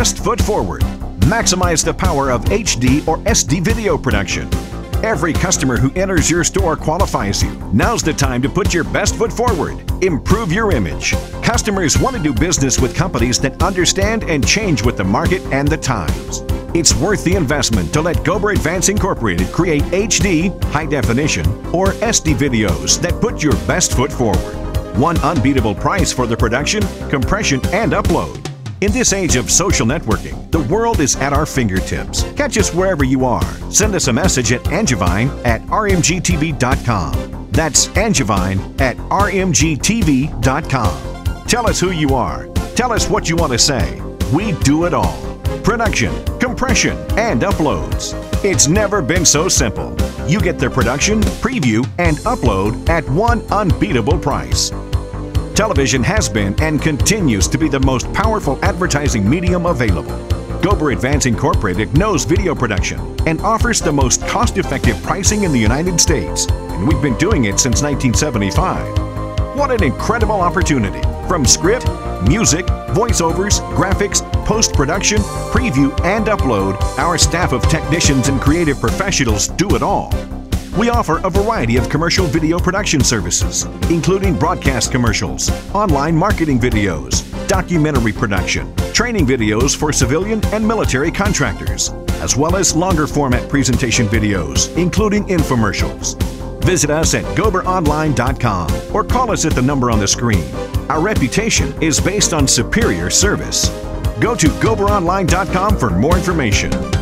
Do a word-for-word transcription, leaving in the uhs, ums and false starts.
best foot forward. Maximize the power of H D or S D video production. Every customer who enters your store qualifies you. Now's the time to put your best foot forward. Improve your image. Customers want to do business with companies that understand and change with the market and the times. It's worth the investment to let Gober Advance Incorporated create H D, high definition, or S D videos that put your best foot forward. One unbeatable price for the production, compression, and upload. In this age of social networking, the world is at our fingertips. Catch us wherever you are. Send us a message at angevine at r m g t v dot com. That's angevine at r m g t v dot com. Tell us who you are. Tell us what you want to say. We do it all. Production, compression, and uploads. It's never been so simple. You get the production, preview, and upload at one unbeatable price. Television has been and continues to be the most powerful advertising medium available. Gober Advance Incorporated knows video production and offers the most cost-effective pricing in the United States, and we've been doing it since nineteen seventy-five. What an incredible opportunity! From script, music, voiceovers, graphics, post-production, preview, and upload, our staff of technicians and creative professionals do it all. We offer a variety of commercial video production services, including broadcast commercials, online marketing videos, documentary production, training videos for civilian and military contractors, as well as longer format presentation videos, including infomercials. Visit us at gober online dot com or call us at the number on the screen. Our reputation is based on superior service. Go to gober online dot com for more information.